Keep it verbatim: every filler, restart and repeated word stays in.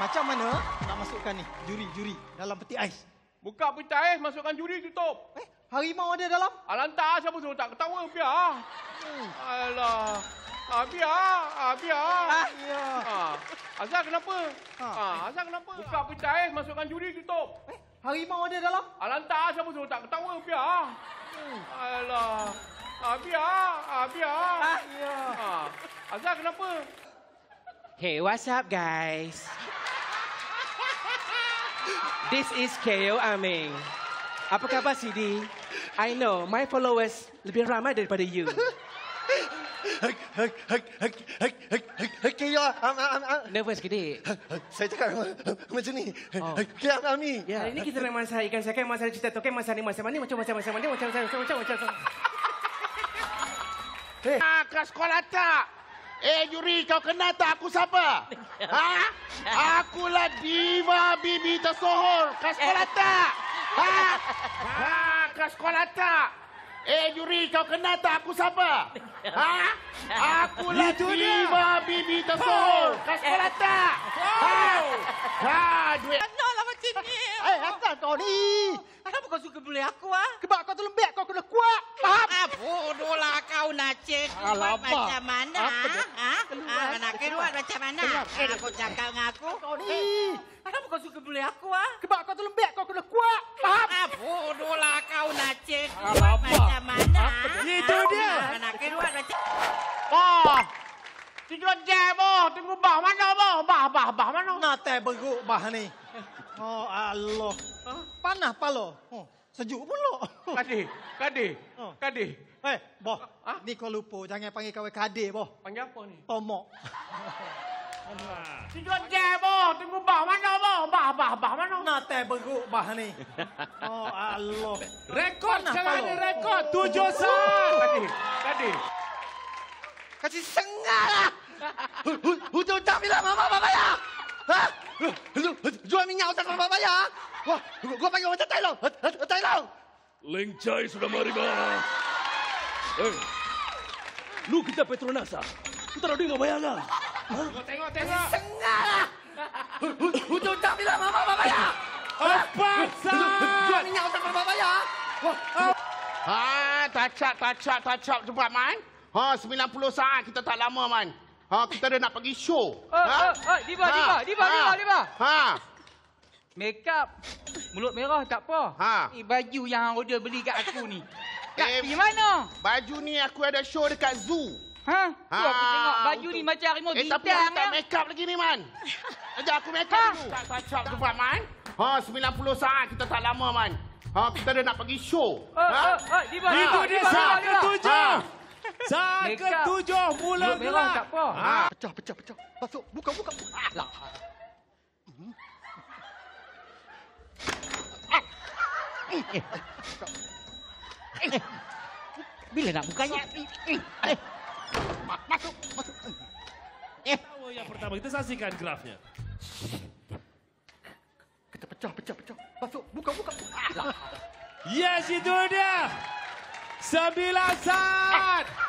Macam mana nak masukkan ni juri-juri dalam peti ais? Buka peti ais, masukkan juri, tutup. Eh, harimau ada dalam? Alah, entah siapa suruh tak ketawa, biar. Hmm. Alah. Ah, biar. Ah, biar. Ah, ya. Ah. Azhar kenapa? Ha. Ah, Azhar kenapa? Buka peti ais, masukkan juri, tutup. Eh, harimau ada dalam? Alah, entah siapa suruh tak ketawa, biar. Hmm. Alah. Ah, biar. Ah, biar. Ah, ya. Ah. Azhar kenapa? Hey, what's up, guys? This is K O. Amin. Apa khabar, C D? I know, my followers lebih ramai daripada you. K O. Amin. Nervous gede? Saya cakap macam ni. K O. Amin. Hari ini kita nak masak ikan sakai, masak cita tokai, masak ni, masak mani, macam masak masak mani, macam macam macam macam. Hei, kelas sekolah tak? Eh, juri, kau kenal tak aku siapa? Ha? Akulah diva bibi tersohor. Kau sekolah tak? Ha? Ha? Kau sekolah tak? Eh, juri, kau kenal tak aku siapa? Ha? Akulah diva bibi tersohor. Kau sekolah tak? Ha? Ha? Duit. Kenal lah macam ni. Eh, HassanToni. Kenapa kau suka boleh aku, ah? Sebab kau tu lembek, kau kena kuat. Faham? Bodohlah kau nak cek. Keluar macam mana? Ha, nak keluar macam mana? Aku cakap dengan aku. Tony, kenapa kau suka boleh aku, ah? Sebab kau tu lembek, kau kena kuat. Faham? Bodohlah kau nak cek. Keluar macam mana? Itu dia. Nak keluar macam. Oh. Tujuan jam, oh. Tunggu bah mana, bah. Bah, bah, bah mana? Nate beruk bah ni. Oh, Allah. Panah palo. Sejuk pulak. Kadeh, kadeh, kadeh. Eh, boh. Ni kau lupa. Jangan panggil kau kadeh, boh. Panggil apa ni? Tomok. Tujuan jam, boh. Tunggu bah mana, boh. Bah, bah, bah mana? Nate beruk bah ni. Oh, Allah. Rekod, jangan ada rekod. Tujuh sang. Kadeh, kadeh. Kasih sengah lah. Hujung-hujung bilang mama bayar. Ha? Jual minyak hutang mama bayar. Wah, gua panggil macam Tai Long. Tai Long. Lengcai sudah mari bah. Eh. Lu kita Petronas ah. Kita dah dengar bayar lah. Ha? Tengok, tengok. Sengah lah. Hujung-hujung bilang mama bayar. Apa sah? Jual minyak hutang mama bayar. Wah. Ha, tacap, tacap, tacap cepat man. Ha, sembilan puluh saat kita tak lama man. Ha, kita dah nak pergi show. Oh, ha? Oh, oh, diva, ha. diva, diva, ha. diva, diva. Ha. Make up mulut merah tak apa. Ha. Ni eh, baju yang hang order beli kat aku ni. Kat eh, pergi mana? Baju ni aku ada show dekat zoo. Ha? Ha. So, aku tengok baju untuk... ni macam harimau eh, bintang. Eh, tapi aku tak make up lagi ni man. Sekejap aku make up dulu. Tak sacap tu buat man. Ha, sembilan puluh saat kita tak lama man. Ha, kita dah nak pergi show. Oh, ha. Oh, oh, diva, ha. Diva, diva, diva, diva, diva. Ha. Saat ketujuh mula gelap. Tak apa. Ha. Pecah, pecah, pecah. Masuk. Buka, buka. Alah. Bila nak bukanya? Masuk, masuk. Yang pertama kita saksikan grafnya. Kita pecah, pecah, pecah. Masuk. Buka, buka. Alah. Yes, itu dia. Sembilan saat.